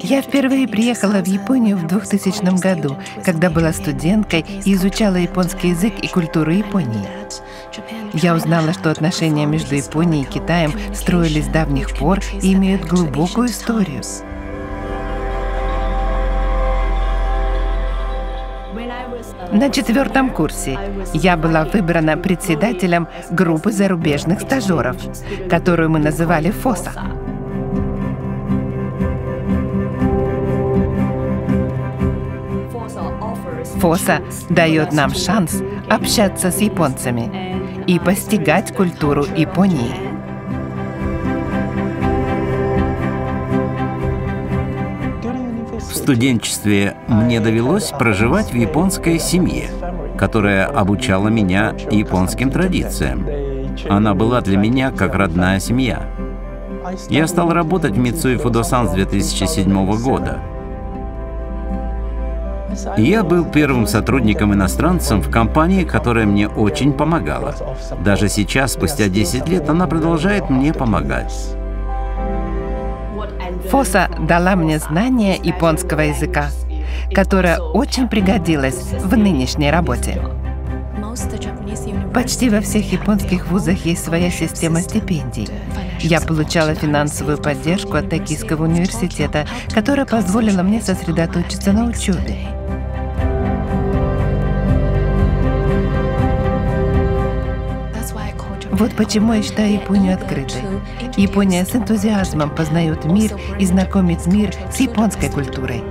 Я впервые приехала в Японию в 2000 году, когда была студенткой и изучала японский язык и культуру Японии. Я узнала, что отношения между Японией и Китаем строились с давних пор и имеют глубокую историю. На 4-м курсе я была выбрана председателем группы зарубежных стажеров, которую мы называли ФОСА. ФОСА дает нам шанс общаться с японцами и постигать культуру Японии. В студенчестве мне довелось проживать в японской семье, которая обучала меня японским традициям. Она была для меня как родная семья. Я стал работать в Мицуи Фудосан с 2007 года. Я был первым сотрудником-иностранцем в компании, которая мне очень помогала. Даже сейчас, спустя 10 лет, она продолжает мне помогать. ФОСА дала мне знания японского языка, которое очень пригодилось в нынешней работе. Почти во всех японских вузах есть своя система стипендий. Я получала финансовую поддержку от Токийского университета, которая позволила мне сосредоточиться на учебе. Вот почему я считаю Японию открытой. Япония с энтузиазмом познает мир и знакомит мир с японской культурой.